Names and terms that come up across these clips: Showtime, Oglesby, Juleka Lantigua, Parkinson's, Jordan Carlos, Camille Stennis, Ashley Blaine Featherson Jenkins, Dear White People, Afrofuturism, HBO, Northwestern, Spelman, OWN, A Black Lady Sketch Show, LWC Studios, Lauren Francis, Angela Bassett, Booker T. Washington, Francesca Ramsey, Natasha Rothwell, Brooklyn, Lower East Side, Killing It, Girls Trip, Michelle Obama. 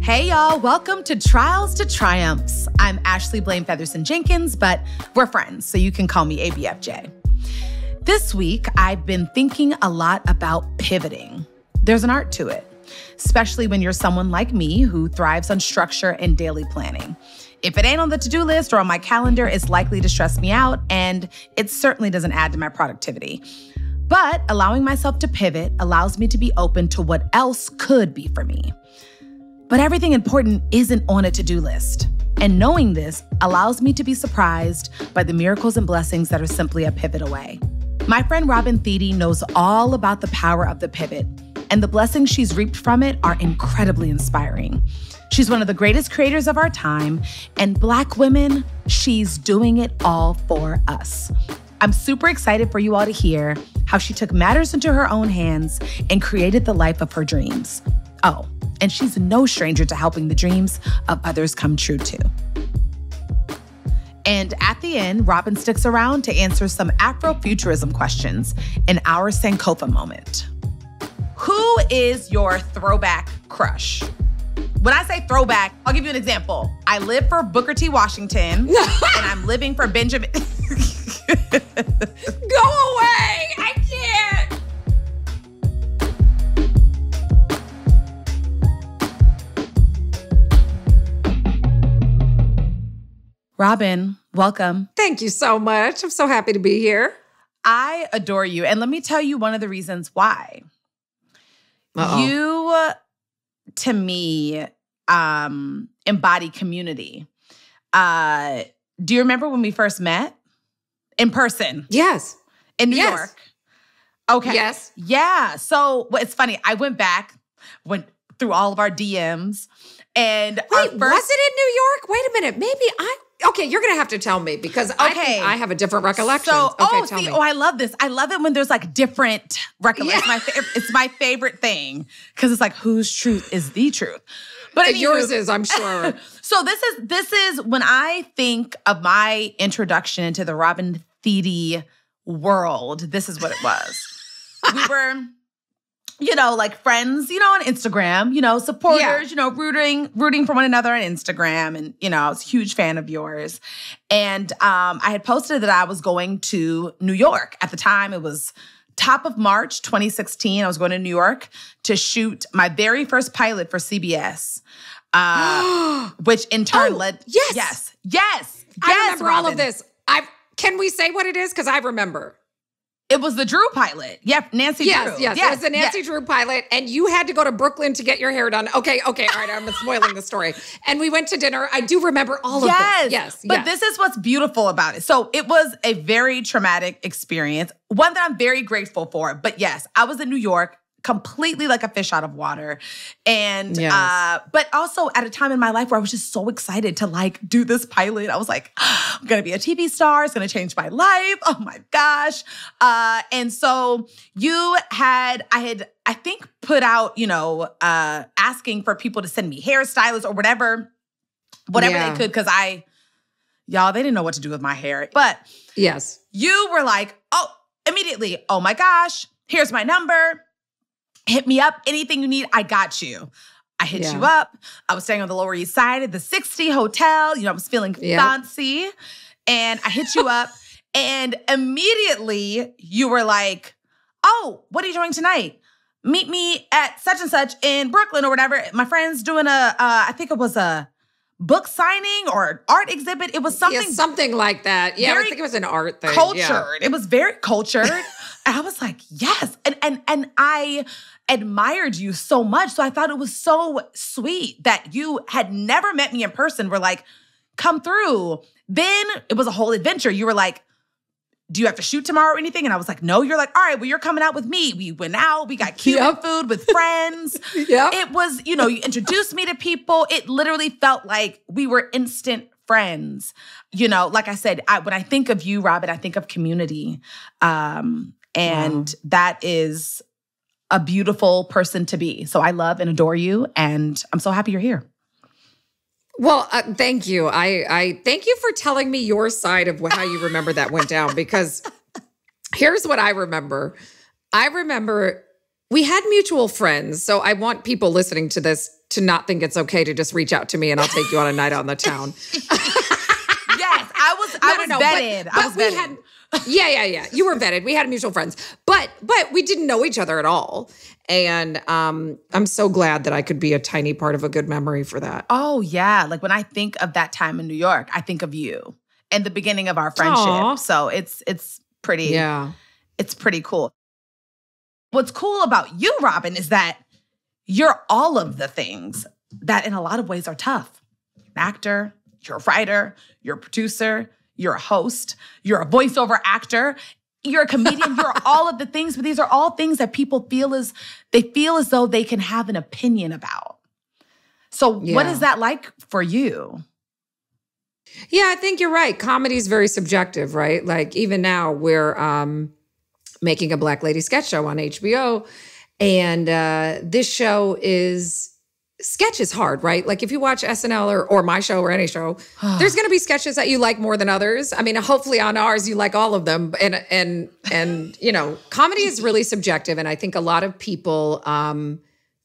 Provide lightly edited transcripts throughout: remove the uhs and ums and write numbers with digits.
Hey y'all, welcome to Trials to Triumphs. I'm Ashley Blaine Featherson Jenkins, but we're friends, so you can call me ABFJ. This week, I've been thinking a lot about pivoting. There's an art to it, especially when you're someone like me who thrives on structure and daily planning. If it ain't on the to-do list or on my calendar, it's likely to stress me out, and it certainly doesn't add to my productivity. But allowing myself to pivot allows me to be open to what else could be for me. But everything important isn't on a to-do list. And knowing this allows me to be surprised by the miracles and blessings that are simply a pivot away. My friend Robin Thede knows all about the power of the pivot, and the blessings she's reaped from it are incredibly inspiring. She's one of the greatest creators of our time, and Black women, she's doing it all for us. I'm super excited for you all to hear how she took matters into her own hands and created the life of her dreams. Oh, and she's no stranger to helping the dreams of others come true too. And at the end, Robin sticks around to answer some Afrofuturism questions in our Sankofa moment. Who is your throwback crush? When I say throwback, I'll give you an example. I live for Booker T. Washington, and I'm living for Benjamin. Go away! I can't! Robin, welcome. Thank you so much. I'm so happy to be here. I adore you. And let me tell you one of the reasons why. You, to me, embody community. Do you remember when we first met? In person. Yes. In New York. Okay. Yes. Yeah. So it's funny. I went back, went through all of our DMs. And was it in New York? Wait a minute. Maybe okay, you're going to have to tell me because I think I have a different recollection. So, tell me. I love this. I love it when there's like different recollections. Yeah. It's my favorite thing because it's like whose truth is the truth. But yours is, I'm sure. So this is when I think of my introduction into the Robin Thede world, this is what it was. We were, like friends, on Instagram, supporters, rooting for one another on Instagram. And, I was a huge fan of yours. And I had posted that I was going to New York. At the time, it was top of March 2016. I was going to New York to shoot my very first pilot for CBS, which in turn led... Yes, I remember Robin. All of this. Can we say what it is? Because I remember. It was the Drew pilot. Yep, Nancy Drew. Yes, it was the Nancy Drew pilot, and you had to go to Brooklyn to get your hair done. Okay, all right, I'm spoiling the story. And we went to dinner. I do remember all of this. Yes, but this is what's beautiful about it. So it was a very traumatic experience, one that I'm very grateful for. But yes, I was in New York, completely like a fish out of water. And, but also at a time in my life where I was just so excited to do this pilot. I was like, I'm going to be a TV star. It's going to change my life. Oh my gosh. And so I think put out, asking for people to send me hairstylists or whatever they could. Cause they didn't know what to do with my hair, but yes, you were like, immediately, oh my gosh, here's my number. Hit me up. Anything you need, I got you. I hit you up. I was staying on the Lower East Side at the 60 Hotel. I was feeling fancy. And I hit you up. And immediately you were like, oh, what are you doing tonight? Meet me at such and such in Brooklyn or whatever. My friend's doing I think it was a book signing or an art exhibit. It was something. Yeah, something like that. Yeah, I think it was an art thing. Cultured. Yeah. It was very cultured. And I was like, yes. And I admired you so much. So I thought it was so sweet that you had never met me in person. Were like, come through. Then it was a whole adventure. You were like, do you have to shoot tomorrow or anything? And I was like, no. You're like, all right, well, you're coming out with me. We went out. We got Cuban food with friends. It was, you introduced me to people. It literally felt like we were instant friends. Like I said, when I think of you, Robin, I think of community. And that is a beautiful person to be. So I love and adore you, and I'm so happy you're here. Well, thank you. I thank you for telling me your side of how you remember that went down, because here's what I remember. I remember we had mutual friends, so I want people listening to this to not think it's okay to just reach out to me and I'll take you on a night on the town. Yes, I was vetted. But I was vetted. Yeah. You were vetted. We had mutual friends, but we didn't know each other at all. And I'm so glad that I could be a tiny part of a good memory for that. Oh yeah, like when I think of that time in New York, I think of you and the beginning of our friendship. Aww. So it's pretty. Yeah, it's pretty cool. What's cool about you, Robin, is that you're all of the things that, in a lot of ways, are tough. An actor, you're a writer, you're a producer. You're a host, you're a voiceover actor, you're a comedian, you're all of the things, but these are all things that people feel as though they can have an opinion about. So yeah. What is that like for you? Yeah, I think you're right. Comedy is very subjective, right? Like even now we're making a Black Lady Sketch Show on HBO, and this show is... Sketch is hard, right? Like if you watch SNL or my show or any show, there's going to be sketches that you like more than others. I mean, hopefully on ours, you like all of them. And you know, comedy is really subjective. And I think a lot of people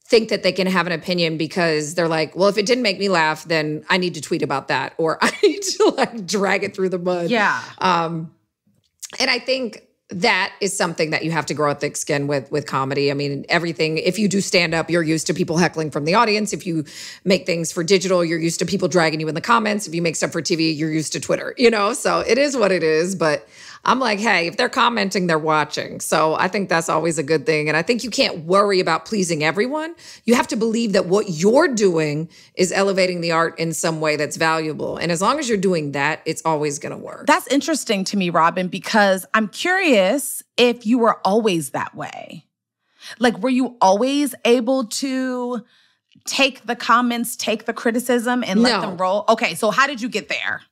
think that they can have an opinion because they're like, well, if it didn't make me laugh, then I need to tweet about that. Or I need to like drag it through the mud. Yeah. And I think... that is something that you have to grow a thick skin with comedy. I mean, everything, if you do stand up, you're used to people heckling from the audience. If you make things for digital, you're used to people dragging you in the comments. If you make stuff for TV, you're used to Twitter, you know? So it is what it is. But I'm like, hey, if they're commenting, they're watching. So I think that's always a good thing. And I think you can't worry about pleasing everyone. You have to believe that what you're doing is elevating the art in some way that's valuable. And as long as you're doing that, it's always going to work. That's interesting to me, Robin, because I'm curious if you were always that way. Like, were you always able to take the comments, take the criticism, and let them roll? Okay, so how did you get there?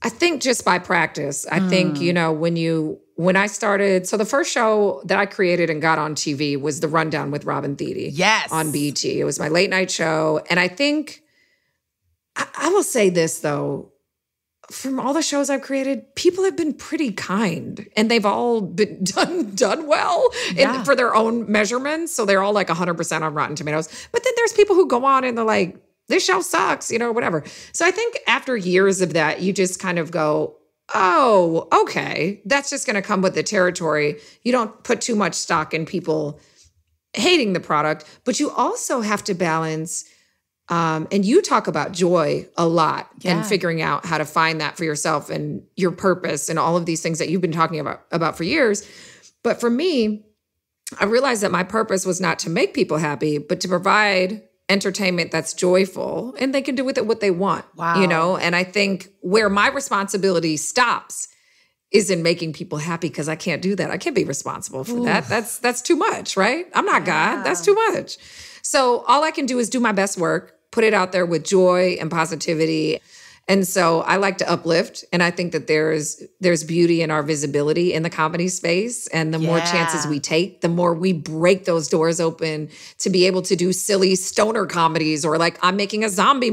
I think just by practice. I think, you know, when I started, so the first show that I created and got on TV was The Rundown with Robin Thede. Yes. On BET. It was my late night show. And I think, I will say this though, from all the shows I've created, people have been pretty kind and they've all been done well for their own measurements. So they're all like 100% on Rotten Tomatoes. But then there's people who go on and they're like, this show sucks, you know, whatever. So I think after years of that, you just kind of go, oh, okay, that's just going to come with the territory. You don't put too much stock in people hating the product, but you also have to balance, and you talk about joy a lot and figuring out how to find that for yourself and your purpose and all of these things that you've been talking about for years. But for me, I realized that my purpose was not to make people happy, but to provide entertainment that's joyful and they can do with it what they want. Wow. You know, and I think where my responsibility stops is in making people happy, because I can't do that. I can't be responsible for that. That's too much, right? I'm not God. That's too much. So all I can do is do my best work, put it out there with joy and positivity. And so I like to uplift, and I think that there's beauty in our visibility in the comedy space, and the more chances we take, the more we break those doors open to be able to do silly stoner comedies, or like I'm making a zombie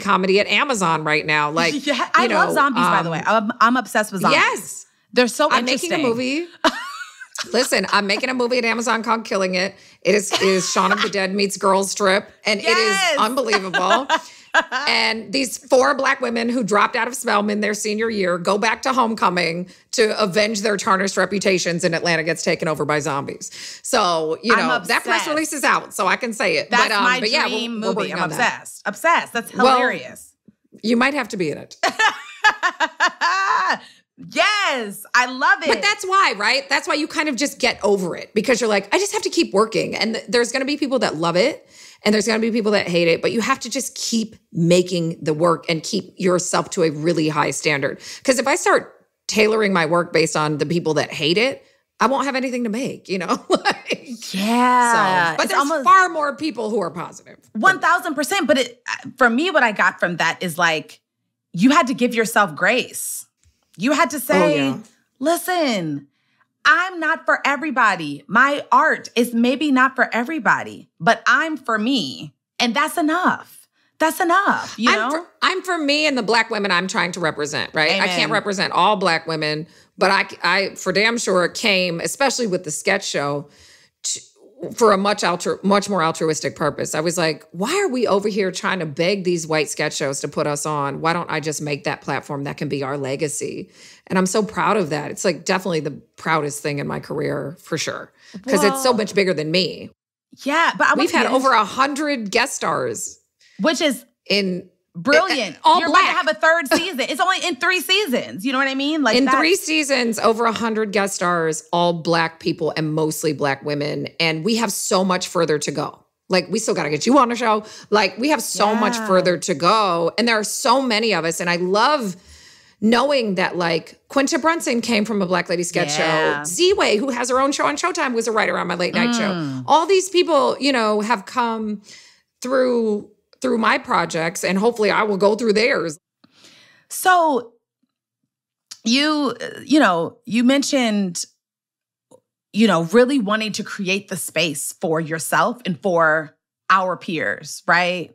comedy at Amazon right now. Like, I love zombies, by the way. I'm obsessed with zombies. Yes. They're so interesting. I'm making a movie. Listen, I'm making a movie at Amazon called Killing It. It is Shaun of the Dead meets Girls Trip, and it is unbelievable. And these four Black women who dropped out of Spelman their senior year go back to homecoming to avenge their tarnished reputations, and Atlanta gets taken over by zombies. So, you know, that press release is out, so I can say it. That's my dream movie. I'm obsessed. Obsessed. That's hilarious. Well, you might have to be in it. Yes, I love it. But that's why, right? That's why you kind of just get over it, because you're like, I just have to keep working. And there's going to be people that love it, and there's going to be people that hate it, but you have to just keep making the work and keep yourself to a really high standard. Because if I start tailoring my work based on the people that hate it, I won't have anything to make, you know? So, but there's far more people who are positive. 1,000%. But for me, what I got from that is like, you had to give yourself grace. You had to say, listen, I'm not for everybody. My art is maybe not for everybody, but I'm for me. And that's enough. That's enough, you know? I'm for me and the Black women I'm trying to represent, right? Amen. I can't represent all Black women, but I for damn sure came, especially with the sketch show, for a much more altruistic purpose. I was like, why are we over here trying to beg these white sketch shows to put us on? Why don't I just make that platform that can be our legacy? And I'm so proud of that. It's like definitely the proudest thing in my career, for sure. Because it's so much bigger than me. Yeah, but we've had over 100 guest stars. Which is brilliant. You're Black. About to have a third season. It's only in 3 seasons. You know what I mean? Like in 3 seasons, over 100 guest stars, all Black people and mostly Black women. And we have so much further to go. Like, we still got to get you on the show. Like, we have so much further to go. And there are so many of us. And I love knowing that, like, Quinta Brunson came from A Black Lady Sketch Show. Z-Way, who has her own show on Showtime, was a writer on my late night show. All these people, you know, have come through my projects, and hopefully I will go through theirs. So you mentioned, you know, really wanting to create the space for yourself and for our peers, right?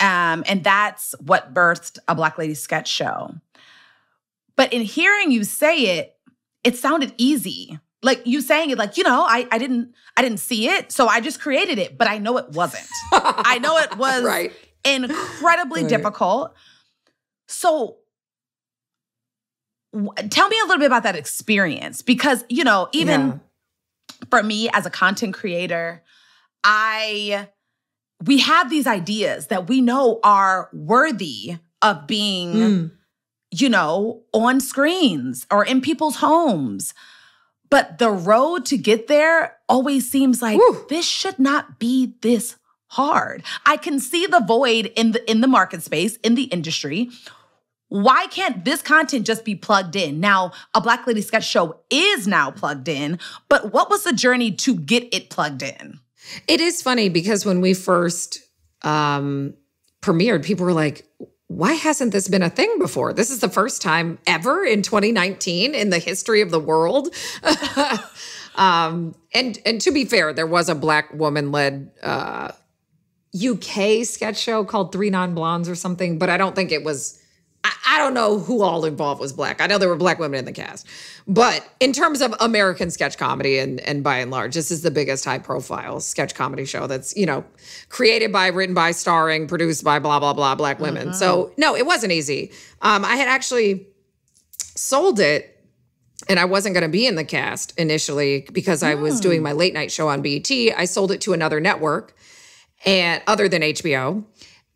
And that's what birthed A Black Lady Sketch Show. But in hearing you say it, it sounded easy. Like you saying it, like, you know, I didn't see it, so I just created it, but I know it wasn't. I know it was incredibly difficult. So tell me a little bit about that experience, because, you know, even for me as a content creator, we have these ideas that we know are worthy of being, you know, on screens or in people's homes. But the road to get there always seems like, this should not be this hard. I can see the void in the market space, in the industry. Why can't this content just be plugged in? Now, A Black Lady Sketch Show is now plugged in, but what was the journey to get it plugged in? It is funny because when we first premiered, people were like, why hasn't this been a thing before? This is the first time ever in 2019 in the history of the world. And to be fair, there was a Black woman-led UK sketch show called Three Non-Blondes or something, but I don't think it was, I don't know who all involved was Black. I know there were Black women in the cast. But in terms of American sketch comedy, and by and large, this is the biggest high-profile sketch comedy show that's, you know, created by, written by, starring, produced by, blah, blah, blah, Black women. So, no, it wasn't easy. I had actually sold it, and I wasn't going to be in the cast initially because I was doing my late-night show on BET. I sold it to another network, and other than HBO.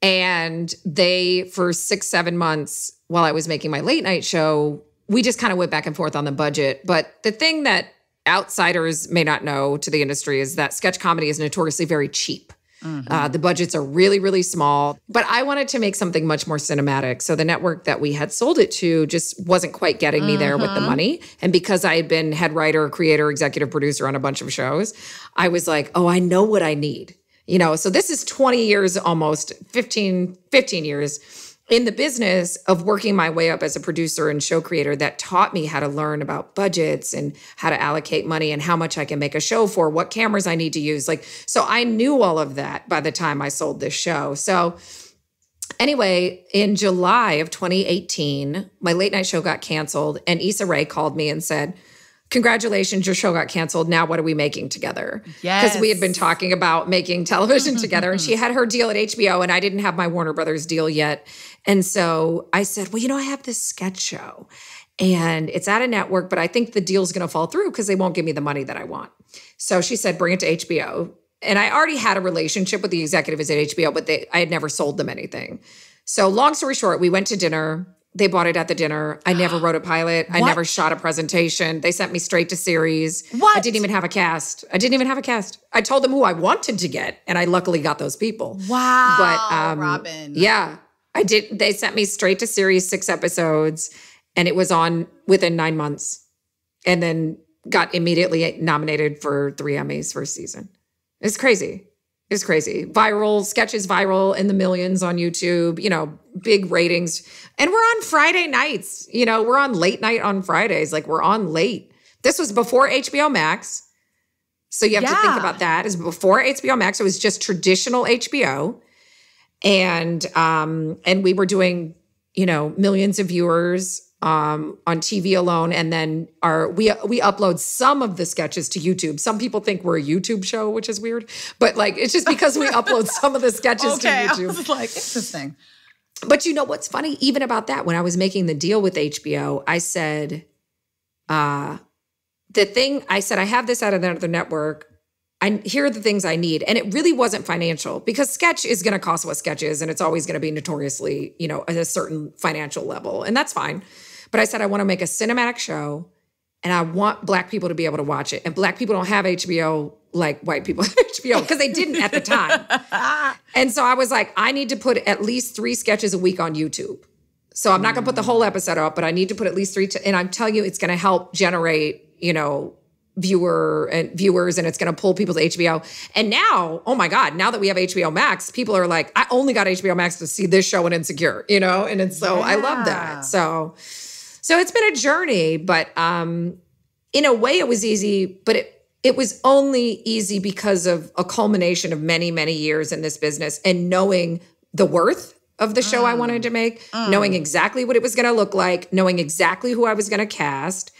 And they, for 6-7 months while I was making my late night show, we just kind of went back and forth on the budget. But the thing that outsiders may not know to the industry is that sketch comedy is notoriously very cheap. The budgets are really, really small. But I wanted to make something much more cinematic. So the network that we had sold it to just wasn't quite getting me there with the money. And because I had been head writer, creator, executive producer on a bunch of shows, I was like, oh, I know what I need. You know, so this is 20 years, almost 15 years in the business of working my way up as a producer and show creator that taught me how to learn about budgets and how to allocate money and how much I can make a show for, what cameras I need to use. Like, so I knew all of that by the time I sold this show. So anyway, in July of 2018, my late night show got canceled, and Issa Rae called me and said, congratulations, your show got canceled. Now what are we making together? Yes. Because we had been talking about making television together, and she had her deal at HBO, and I didn't have my Warner Brothers deal yet. And so I said, well, you know, I have this sketch show and it's at a network, but I think the deal's going to fall through because they won't give me the money that I want. So she said, bring it to HBO. And I already had a relationship with the executives at HBO, but I had never sold them anything. So long story short, we went to dinner. They bought it at the dinner. I never wrote a pilot. What? I never shot a presentation. They sent me straight to series. What? I didn't even have a cast. I told them who I wanted to get, and I luckily got those people. Wow, but, Robin. Yeah, I did. They sent me straight to series, 6 episodes, and it was on within 9 months, and then got immediately nominated for 3 Emmys for a season. It's crazy. It's crazy. Viral, sketches viral in the millions on YouTube, you know, big ratings. And we're on Friday nights, you know, we're on late night on Fridays. Like, we're on late. This was before HBO Max. So you have to think about that. It was before HBO Max. It was just traditional HBO. And we were doing, you know, millions of viewers on TV alone. And then we upload some of the sketches to YouTube. Some people think we're a YouTube show, which is weird. But like, it's just because we upload some of the sketches to YouTube. I was like, interesting. But you know what's funny? Even about that, when I was making the deal with HBO, I said, I have this out of another network. Here are the things I need. And it really wasn't financial, because sketch is going to cost what sketch is. And it's always going to be notoriously, you know, at a certain financial level. And that's fine. But I said, I want to make a cinematic show and I want Black people to be able to watch it. And Black people don't have HBO like white people have HBO, because they didn't at the time. And so I was like, I need to put at least 3 sketches a week on YouTube. So I'm not going to put the whole episode up, but I need to put at least 3. And I'm telling you, it's going to help generate, you know, viewers, and it's going to pull people to HBO. And now, oh my God, now that we have HBO Max, people are like, I only got HBO Max to see this show and Insecure, you know? And so I love that. So it's been a journey, but in a way it was easy, but it was only easy because of a culmination of many, many years in this business and knowing the worth of the show I wanted to make, knowing exactly what it was going to look like, knowing exactly who I was going to cast,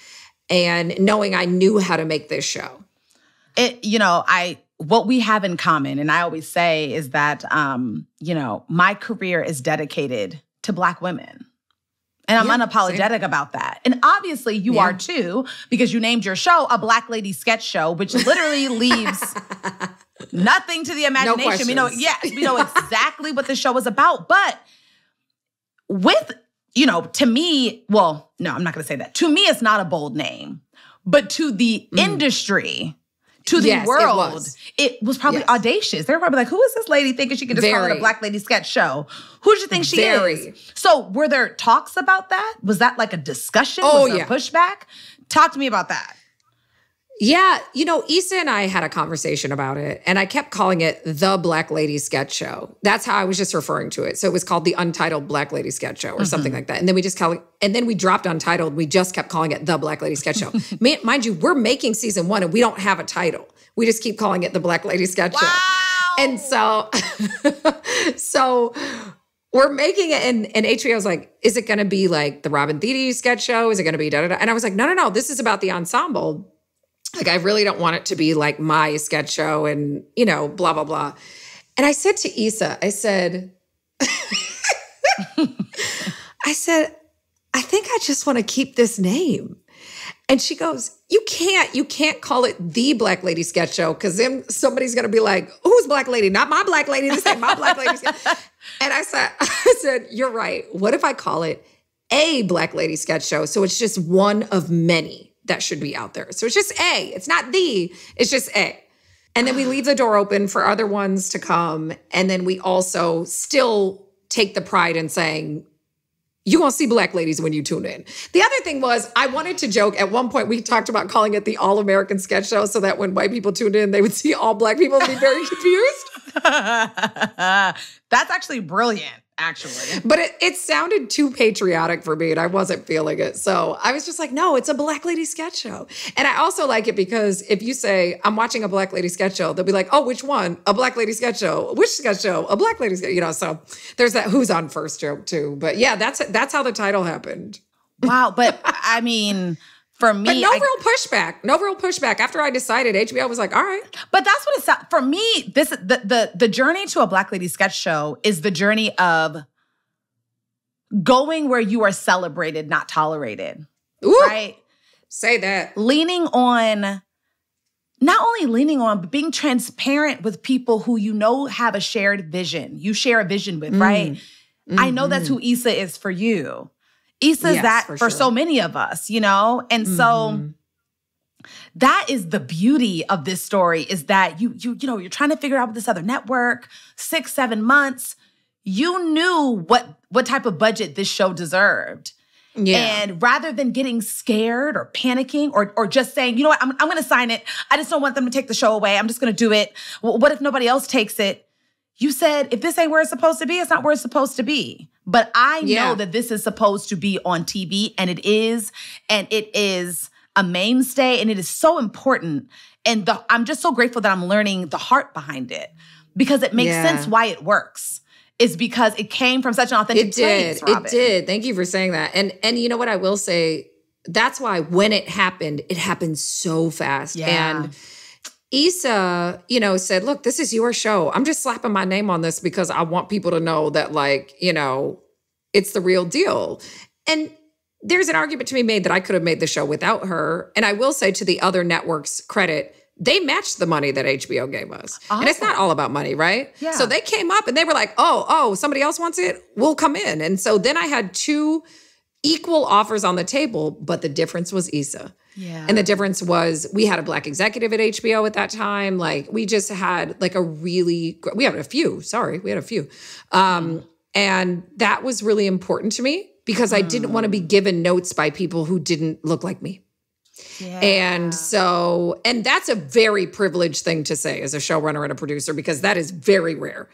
and knowing I knew how to make this show. What we have in common, and I always say, is that, you know, my career is dedicated to Black women. And I'm unapologetic about that. And obviously you are too, because you named your show A Black Lady Sketch Show, which literally leaves nothing to the imagination. No we know exactly what the show is about. But with... You know, to me, well, no, I'm not going to say that. To me, it's not a bold name. But to the industry, to the world, it was probably audacious. They were probably like, who is this lady thinking she can just call it a Black Lady Sketch Show? Who do you think she is? So were there talks about that? Was that like a discussion? Was there pushback? Talk to me about that. Yeah. You know, Issa and I had a conversation about it, and I kept calling it The Black Lady Sketch Show. That's how I was just referring to it. So it was called The Untitled Black Lady Sketch Show or something like that. And then we just called it, and then we dropped Untitled. We just kept calling it The Black Lady Sketch Show. Mind you, we're making season 1 and we don't have a title. We just keep calling it The Black Lady Sketch Show. And so, we're making it, and HBO was like, is it going to be like the Robin Thede Sketch Show? Is it going to be da-da-da? And I was like, no, this is about the ensemble. Like, I really don't want it to be like my sketch show and, you know, blah, blah, blah. And I said to Issa, I said, I think I just want to keep this name. And she goes, you can't call it The Black Lady Sketch Show, because then somebody's going to be like, who's Black Lady? Not my Black Lady. This ain't my Black Lady Sketch. And I said, you're right. What if I call it A Black Lady Sketch Show? So it's just one of many that should be out there. So it's just A. It's not the, it's just A. And then we leave the door open for other ones to come. And then we also still take the pride in saying, you're going to see Black ladies when you tune in. The other thing was, I wanted to joke. At one point, we talked about calling it the All-American Sketch Show so that when white people tuned in, they would see all Black people and be very confused. That's actually brilliant. Actually. But it sounded too patriotic for me, and I wasn't feeling it. So I was just like, no, it's a Black Lady Sketch Show. And I also like it because if you say, I'm watching a Black Lady Sketch Show, they'll be like, oh, which one? A Black Lady Sketch Show. Which sketch show? A Black Lady Sketch Show. You know, so there's that who's on first joke too. But yeah, that's how the title happened. Wow. But I mean... For me, but no real pushback. After I decided, HBO was like, all right. But that's what it's for me. This the journey to A Black Lady Sketch Show is the journey of going where you are celebrated, not tolerated. Ooh, right? Say that. Not only leaning on, but being transparent with people who you know have a shared vision. You share a vision with, right? Mm-hmm. I know that's who Issa is for you. Issa's that for so many of us, you know? And so that is the beauty of this story, is that you know, you're trying to figure out with this other network, 6-7 months, you knew what type of budget this show deserved. Yeah. And rather than getting scared or panicking or just saying, you know what, I'm going to sign it. I just don't want them to take the show away. I'm just going to do it. What if nobody else takes it? You said, if this ain't where it's supposed to be, it's not where it's supposed to be. But I know that this is supposed to be on TV, and it is. a mainstay, and it is so important. And I'm just so grateful that I'm learning the heart behind it, because it makes sense why it works. Is because it came from such an authentic place, Robin. It did. Thank you for saying that. And you know what I will say? That's why when it happened so fast. Yeah. And Issa, you know, said, look, this is your show. I'm just slapping my name on this because I want people to know that, like, you know, it's the real deal. And there's an argument to be made that I could have made the show without her. And I will say, to the other network's credit, they matched the money that HBO gave us. Awesome. And it's not all about money, right? Yeah. So they came up and they were like, oh, somebody else wants it? We'll come in. And so then I had two equal offers on the table, but the difference was Issa. Yeah. And the difference was we had a Black executive at HBO at that time. Like, we just had like a really, we had a few. And that was really important to me because I didn't want to be given notes by people who didn't look like me. Yeah. And so, and that's a very privileged thing to say as a showrunner and a producer, because that is very rare.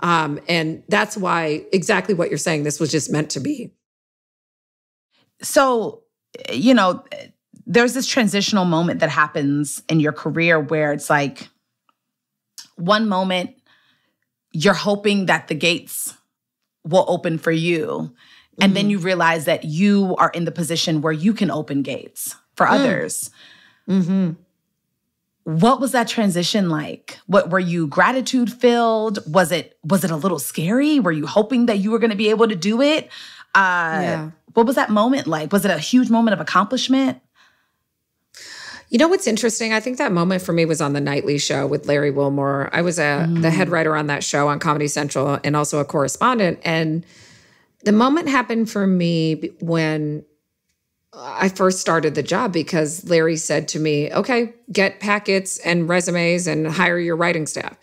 And that's why exactly what you're saying, this was just meant to be. So, you know, there's this transitional moment that happens in your career where it's like one moment you're hoping that the gates will open for you. And then you realize that you are in the position where you can open gates for others. Mm-hmm. What was that transition like? What were you gratitude-filled? Was it a little scary? Were you hoping that you were going to be able to do it? What was that moment like? Was it a huge moment of accomplishment? You know what's interesting? I think that moment for me was on The Nightly Show with Larry Wilmore. I was the head writer on that show on Comedy Central and also a correspondent. And the moment happened for me when I first started the job, because Larry said to me, okay, get packets and resumes and hire your writing staff.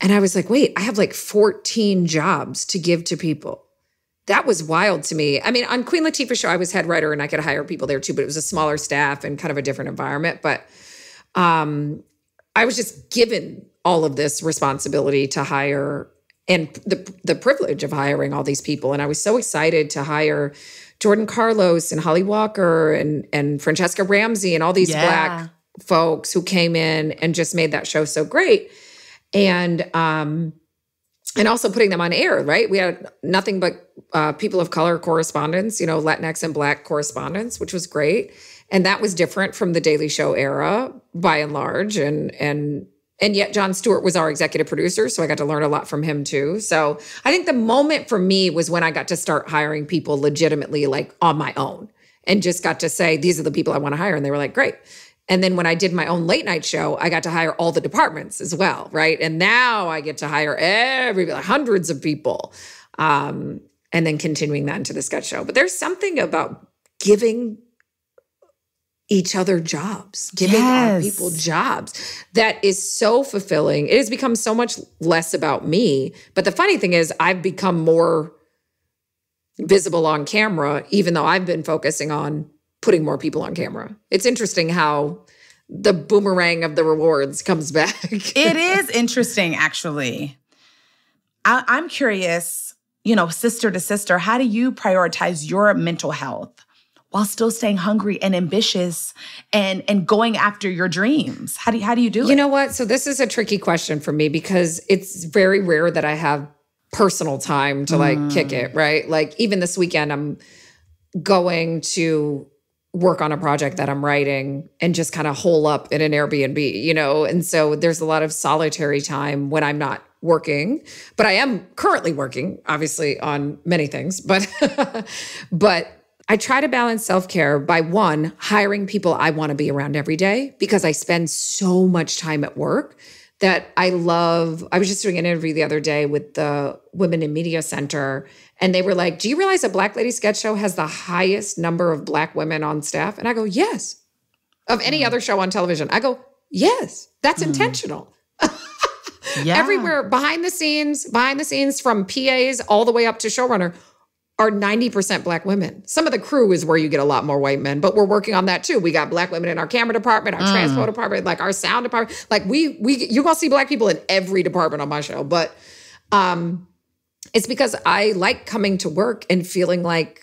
And I was like, wait, I have like 14 jobs to give to people. That was wild to me. I mean, on Queen Latifah's show, I was head writer and I could hire people there too, but it was a smaller staff and kind of a different environment. But I was just given all of this responsibility to hire and the privilege of hiring all these people. And I was so excited to hire Jordan Carlos and Holly Walker and Francesca Ramsey and all these Black folks who came in and just made that show so great. And also putting them on air, right? We had nothing but people of color correspondents, you know, Latinx and Black correspondents, which was great. And that was different from the Daily Show era by and large. And yet Jon Stewart was our executive producer, so I got to learn a lot from him too. So I think the moment for me was when I got to start hiring people legitimately, like on my own, and just got to say, these are the people I want to hire. And they were like, great. And then when I did my own late night show, I got to hire all the departments as well, right? And now I get to hire hundreds of people, and then continuing that into the sketch show. But there's something about giving each other jobs, giving other people jobs. That is so fulfilling. It has become so much less about me. But the funny thing is, I've become more visible on camera, even though I've been focusing on putting more people on camera. It's interesting how the boomerang of the rewards comes back. It is interesting, actually. I'm curious, you know, sister to sister, how do you prioritize your mental health while still staying hungry and ambitious and going after your dreams? How do you do it? You know what? So this is a tricky question for me, because it's very rare that I have personal time to like kick it, right? Like even this weekend, I'm going to work on a project that I'm writing and just kind of hole up in an Airbnb, you know? And so there's a lot of solitary time when I'm not working, but I am currently working, obviously, on many things, but I try to balance self-care by, one, hiring people I want to be around every day, because I spend so much time at work that I was just doing an interview the other day with the Women in Media Center, and they were like, do you realize A Black Lady Sketch Show has the highest number of Black women on staff? And I go, yes. Of any other show on television. I go, yes, that's intentional. Everywhere, behind the scenes, from PAs all the way up to showrunner, are 90% Black women. Some of the crew is where you get a lot more white men, but we're working on that too. We got Black women in our camera department, our transport department, like our sound department. Like you're gonna see Black people in every department on my show. But it's because I like coming to work and feeling like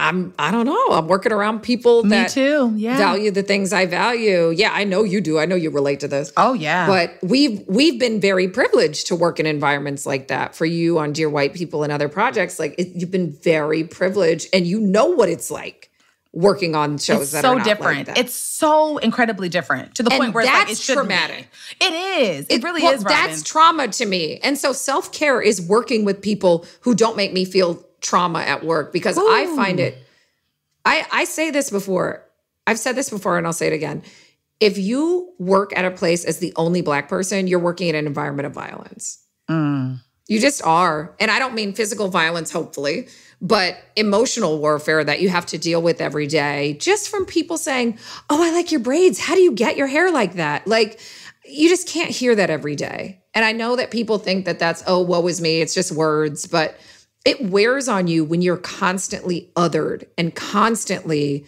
I don't know. I'm working around people that value the things I value. Yeah, I know you do. I know you relate to this. Oh, yeah. But we've been very privileged to work in environments like that. For you on Dear White People and other projects, like you've been very privileged, and you know what it's like working on shows that are not different. Like that. It's so incredibly different to the point where that's it's traumatic. It is. It really is. Robin. That's trauma to me. And so self-care is working with people who don't make me feel trauma at work, because I find it, I say this before, I've said this before and I'll say it again. If you work at a place as the only Black person, you're working in an environment of violence. Mm. You just are. And I don't mean physical violence, hopefully, but emotional warfare that you have to deal with every day, just from people saying, oh, I like your braids. How do you get your hair like that? Like, you just can't hear that every day. And I know that people think that that's, oh, woe is me. It's just words, but it wears on you when you're constantly othered and constantly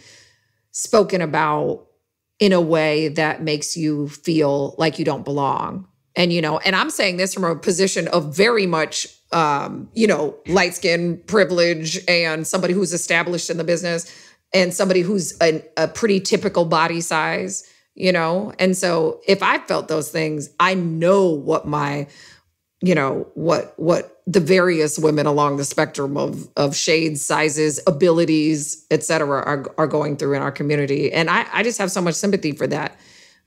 spoken about in a way that makes you feel like you don't belong. And, you know, and I'm saying this from a position of very much, you know, light skin privilege and somebody who's established in the business and somebody who's a pretty typical body size, you know? And so if I felt those things, I know what my, you know, what the various women along the spectrum of shades, sizes, abilities, et cetera, are going through in our community. And I just have so much sympathy for that.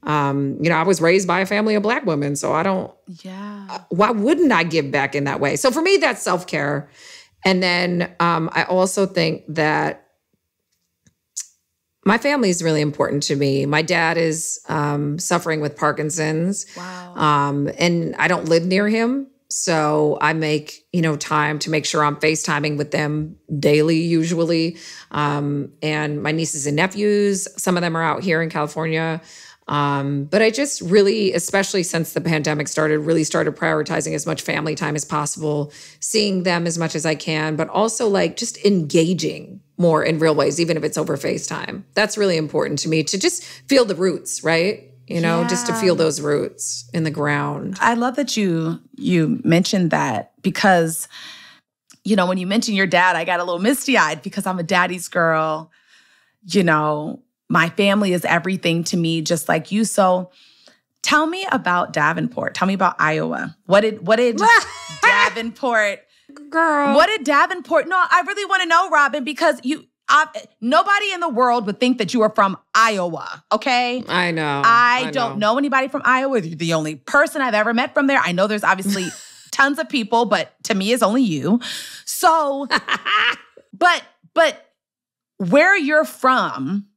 You know, I was raised by a family of Black women, so I don't, why wouldn't I give back in that way? So for me, that's self-care. And then I also think that my family is really important to me. My dad is suffering with Parkinson's. Wow. And I don't live near him. So I make, you know, time to make sure I'm FaceTiming with them daily, usually. And my nieces and nephews, some of them are out here in California. But I just really, especially since the pandemic started, really started prioritizing as much family time as possible, seeing them as much as I can, but also like just engaging more in real ways, even if it's over FaceTime. That's really important to me to just feel the roots, right? You know, just to feel those roots in the ground. I love that you mentioned that, because, you know, when you mentioned your dad, I got a little misty-eyed because I'm a daddy's girl, you know. My family is everything to me, just like you. So tell me about Davenport. Tell me about Iowa. What did Davenport, girl? What did Davenport? No, I really want to know, Robin, because nobody in the world would think that you are from Iowa, okay? I know. I don't know anybody from Iowa. You're the only person I've ever met from there. I know there's obviously tons of people, but to me, it's only you. So, but where you're from,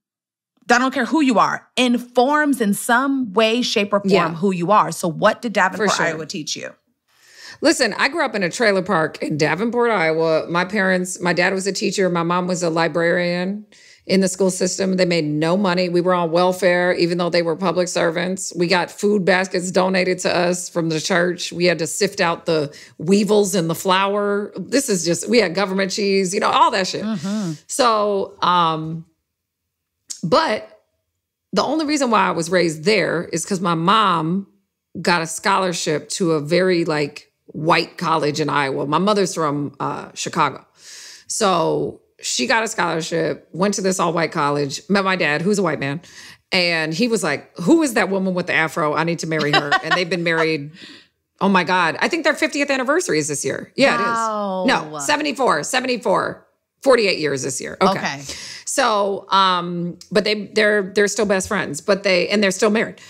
I don't care who you are, informs in some way, shape, or form who you are. So what did Davenport, Iowa teach you? Listen, I grew up in a trailer park in Davenport, Iowa. My dad was a teacher. My mom was a librarian in the school system. They made no money. We were on welfare, even though they were public servants. We got food baskets donated to us from the church. We had to sift out the weevils and the flour. We had government cheese, you know, all that shit. Mm-hmm. So, but the only reason why I was raised there is because my mom got a scholarship to a very like white college in Iowa. My mother's from Chicago. So she got a scholarship, went to this all white college, met my dad, who's a white man. And he was like, who is that woman with the afro? I need to marry her. And they've been married. Oh my God. I think their 50th anniversary is this year. Yeah, wow. It is. No, 74, 48 years this year. Okay. So, but they're still best friends, and they're still married.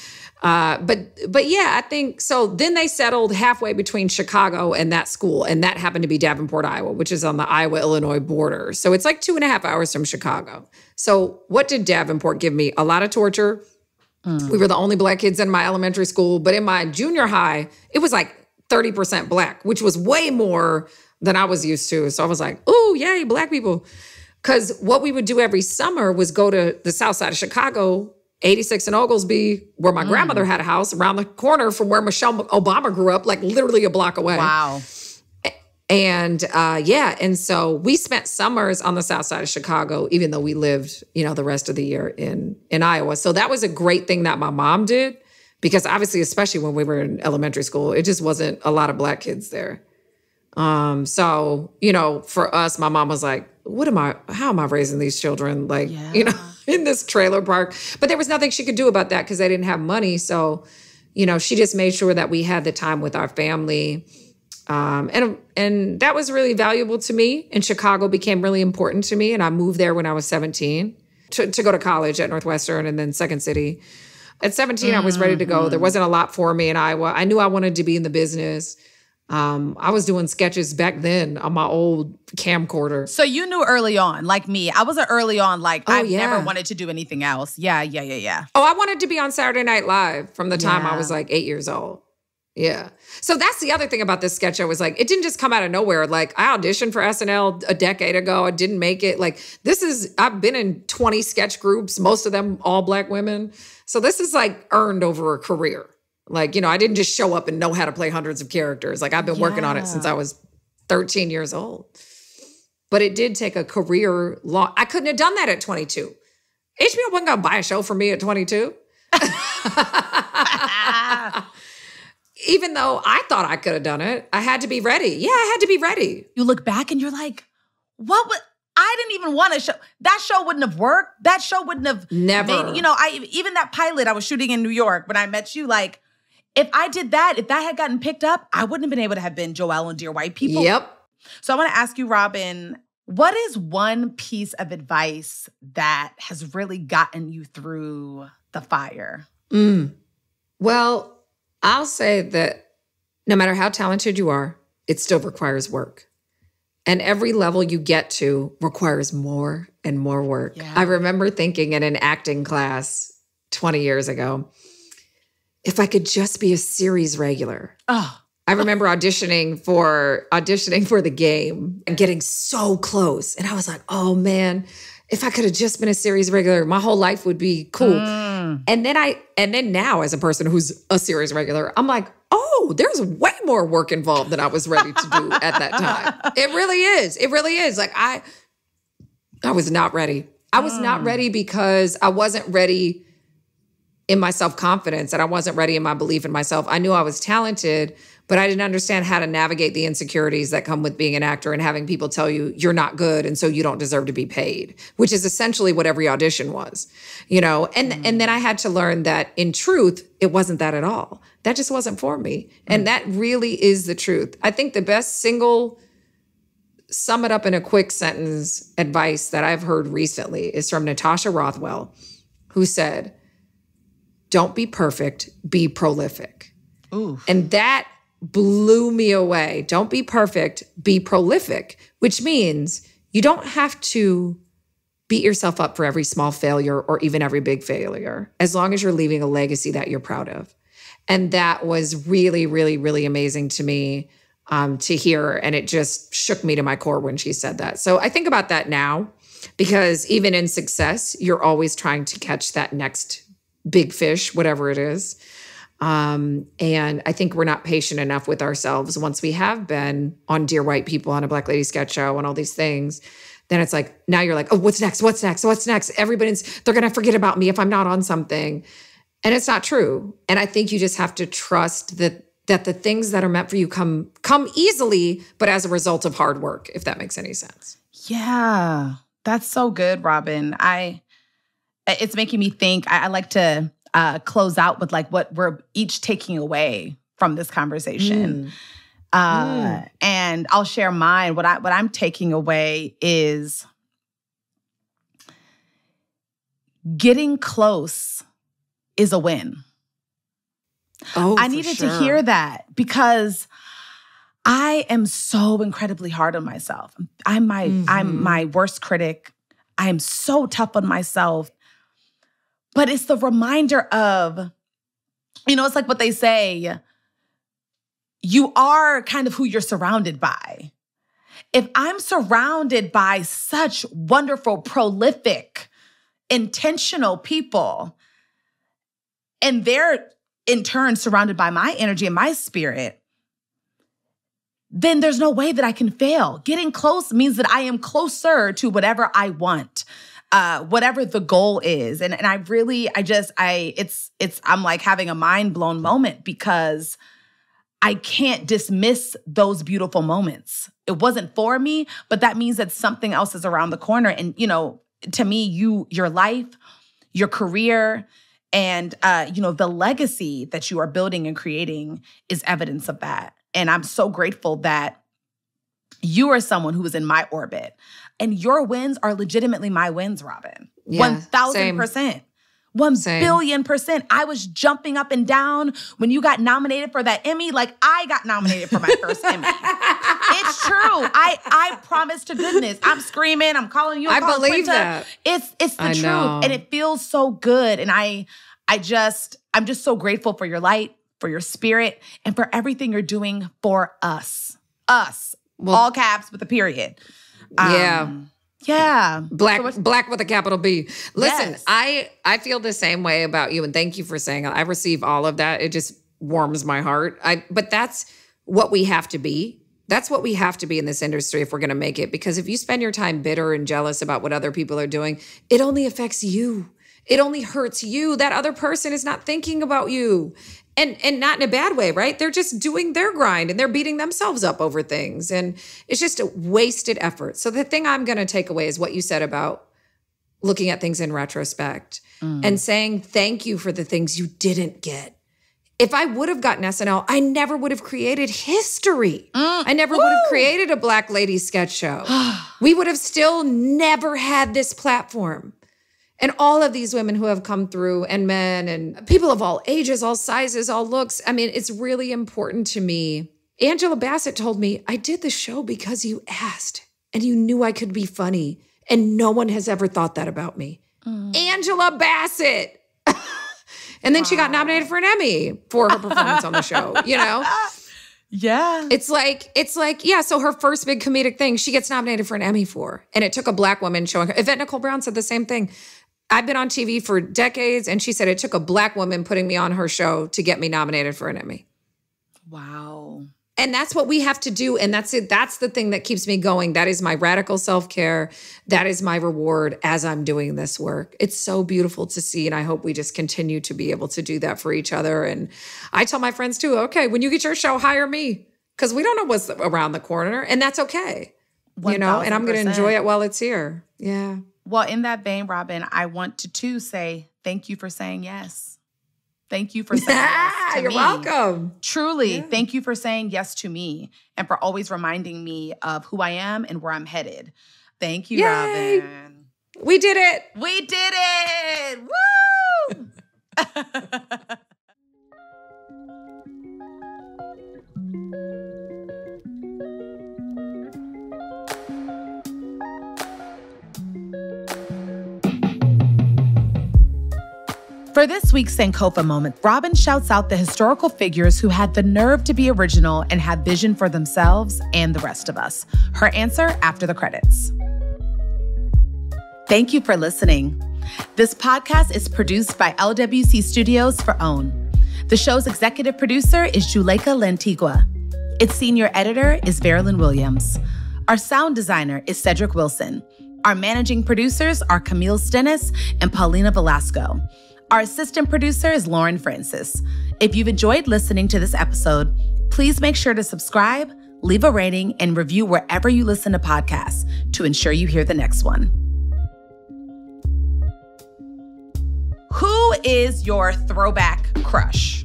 But yeah, I think, so then they settled halfway between Chicago and that school. And that happened to be Davenport, Iowa, which is on the Iowa-Illinois border. So it's like 2.5 hours from Chicago. So what did Davenport give me? A lot of torture. Mm. We were the only Black kids in my elementary school, but in my junior high, it was like 30% Black, which was way more than I was used to. So I was like, ooh, yay, Black people. Because what we would do every summer was go to the south side of Chicago, 86 and Oglesby, where my grandmother had a house, around the corner from where Michelle Obama grew up, like literally a block away. Wow. And and so we spent summers on the south side of Chicago, even though we lived, you know, the rest of the year in Iowa. So that was a great thing that my mom did, because obviously, especially when we were in elementary school, it just wasn't a lot of Black kids there. So, you know, for us, my mom was like, how am I raising these children? Like, you know, in this trailer park. But there was nothing she could do about that because they didn't have money. So, you know, she just made sure that we had the time with our family. And that was really valuable to me. And Chicago became really important to me. And I moved there when I was 17 to go to college at Northwestern and then Second City. At 17, I was ready to go. There wasn't a lot for me in Iowa. I knew I wanted to be in the business. I was doing sketches back then on my old camcorder. So you knew early on, like me. I was an early on, like, never wanted to do anything else. Yeah. Oh, I wanted to be on Saturday Night Live from the time I was like 8 years old. Yeah. So that's the other thing about this sketch show was like, it didn't just come out of nowhere. Like, I auditioned for SNL a decade ago. I didn't make it. Like, I've been in 20 sketch groups, most of them all Black women. So this is like earned over a career. Like, you know, I didn't just show up and know how to play hundreds of characters. Like, I've been working on it since I was 13 years old. But it did take a career long. I couldn't have done that at 22. HBO wasn't going to buy a show for me at 22. Even though I thought I could have done it, I had to be ready. Yeah, I had to be ready. You look back and you're like, what would... I didn't even want to show. That show wouldn't have worked. That show wouldn't have... Never. Made, you know, even that pilot I was shooting in New York when I met you, like, if I did that, if that had gotten picked up, I wouldn't have been able to have been Joelle on Dear White People. Yep. So I want to ask you, Robin, what is one piece of advice that has really gotten you through the fire? Well... I'll say that no matter how talented you are, it still requires work. And every level you get to requires more and more work. Yeah. I remember thinking in an acting class 20 years ago, if I could just be a series regular. Oh. I remember auditioning for The Game and getting so close. And I was like, oh man, if I could have just been a series regular, my whole life would be cool. And then now as a person who's a series regular, I'm like, oh, there's way more work involved than I was ready to do at that time. It really is. It really is. Like I was not ready. I was not ready because I wasn't ready in my self-confidence and I wasn't ready in my belief in myself. I knew I was talented, but I didn't understand how to navigate the insecurities that come with being an actor and having people tell you you're not good and so you don't deserve to be paid, which is essentially what every audition was, you know? And then I had to learn that in truth, it wasn't that at all. That just wasn't for me. And that really is the truth. I think the best sum it up in a quick sentence advice that I've heard recently is from Natasha Rothwell, who said, "Don't be perfect, be prolific." Ooh. And that blew me away. Don't be perfect, be prolific, which means you don't have to beat yourself up for every small failure or even every big failure, as long as you're leaving a legacy that you're proud of. And that was really, really, really amazing to me to hear. And it just shook me to my core when she said that. So I think about that now, because even in success, you're always trying to catch that next big fish, whatever it is. And I think we're not patient enough with ourselves. Once we have been on Dear White People, on A Black Lady Sketch Show, and all these things, then it's like, now you're like, oh, what's next? What's next? What's next? They're going to forget about me if I'm not on something. And it's not true. And I think you just have to trust that the things that are meant for you come easily, but as a result of hard work, if that makes any sense. Yeah. That's so good, Robin. It's making me think, I like to close out with like what we're each taking away from this conversation. And I'll share mine. What I'm taking away is getting close is a win. Oh, I needed to hear that because I am so incredibly hard on myself. I'm my worst critic. I am so tough on myself. But it's the reminder of, you know, it's like what they say, you are kind of who you're surrounded by. If I'm surrounded by such wonderful, prolific, intentional people, and they're in turn surrounded by my energy and my spirit, then there's no way that I can fail. Getting close means that I am closer to whatever I want. Whatever the goal is. And I'm like having a mind blown moment because I can't dismiss those beautiful moments. It wasn't for me, but that means that something else is around the corner. And, you know, to me, your life, your career, and, you know, the legacy that you are building and creating is evidence of that. And I'm so grateful that you are someone who is in my orbit. And your wins are legitimately my wins, Robin. Yeah, 1,000%. 1,000,000,000%. I was jumping up and down when you got nominated for that Emmy, like I got nominated for my first Emmy. It's true. I promise to goodness. I'm screaming. I'm calling you. I believe Quinta. That. It's the truth, and it feels so good. And I'm just so grateful for your light, for your spirit, and for everything you're doing for us. Us, well, all caps with a period. Yeah. Yeah. Black with a capital B. Listen, yes. I feel the same way about you, and thank you for saying it. I receive all of that. It just warms my heart. But that's what we have to be. That's what we have to be in this industry if we're going to make it, because if you spend your time bitter and jealous about what other people are doing, it only affects you. It only hurts you. That other person is not thinking about you. And not in a bad way, right? They're just doing their grind and they're beating themselves up over things. And it's just a wasted effort. So the thing I'm going to take away is what you said about looking at things in retrospect and saying thank you for the things you didn't get. If I would have gotten SNL, I never would have created history. I never would have created A Black Lady Sketch Show. We would have still never had this platform. And all of these women who have come through, and men, and people of all ages, all sizes, all looks. I mean, it's really important to me. Angela Bassett told me, I did the show because you asked and you knew I could be funny. And no one has ever thought that about me. Angela Bassett. And then she got nominated for an Emmy for her performance on the show, you know? Yeah. It's like, yeah, so her first big comedic thing, she gets nominated for an Emmy for. And it took a Black woman showing her. Yvette Nicole Brown said the same thing. I've been on TV for decades, and she said it took a Black woman putting me on her show to get me nominated for an Emmy. Wow. And that's what we have to do, and that's it. That's the thing that keeps me going. That is my radical self-care. That is my reward as I'm doing this work. It's so beautiful to see, and I hope we just continue to be able to do that for each other. And I tell my friends, too, okay, when you get your show, hire me, because we don't know what's around the corner, and that's okay. 1,000%. You know, and I'm going to enjoy it while it's here. Yeah. Well, in that vein, Robin, I want to, too, say thank you for saying yes. Thank you for saying yes to me. You're welcome. Truly, thank you for saying yes to me and for always reminding me of who I am and where I'm headed. Thank you, Robin. We did it. We did it. Woo! For this week's Sankofa moment, Robin shouts out the historical figures who had the nerve to be original and had vision for themselves and the rest of us. Her answer after the credits. Thank you for listening. This podcast is produced by LWC Studios for OWN. The show's executive producer is Juleka Lantigua. Its senior editor is Verilyn Williams. Our sound designer is Cedric Wilson. Our managing producers are Camille Stennis and Paulina Velasco. Our assistant producer is Lauren Francis. If you've enjoyed listening to this episode, please make sure to subscribe, leave a rating, and review wherever you listen to podcasts to ensure you hear the next one. Who is your throwback crush?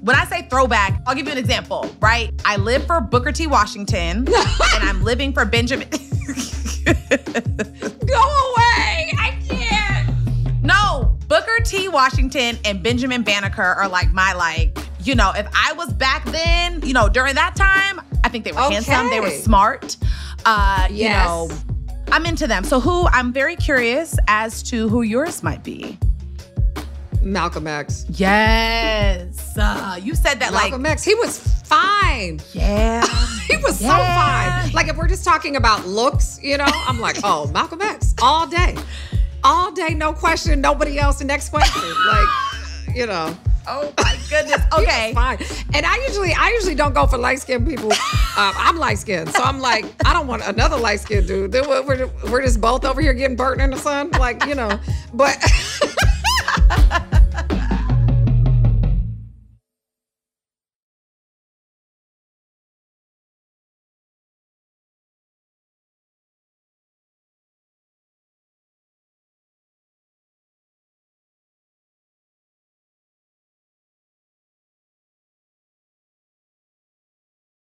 When I say throwback, I'll give you an example, right? I live for Booker T. Washington, and I'm living for Benjamin. Go away! I can't! No! Booker T. Washington and Benjamin Banneker are like my, like, you know, if I was back then, you know, during that time, I think they were handsome, they were smart. You know, I'm into them. So I'm very curious as to who yours might be. Malcolm X. Yes. You said that like— Malcolm X, he was fine. Yeah. He was so fine. Like if we're just talking about looks, you know, I'm like, oh, Malcolm X all day. All day, no question, nobody else, the next question. Like, you know. Oh my goodness, okay. Fine. And I usually don't go for light-skinned people. I'm light-skinned, so I'm like, I don't want another light-skinned dude. We're just both over here getting burnt in the sun, like, you know. But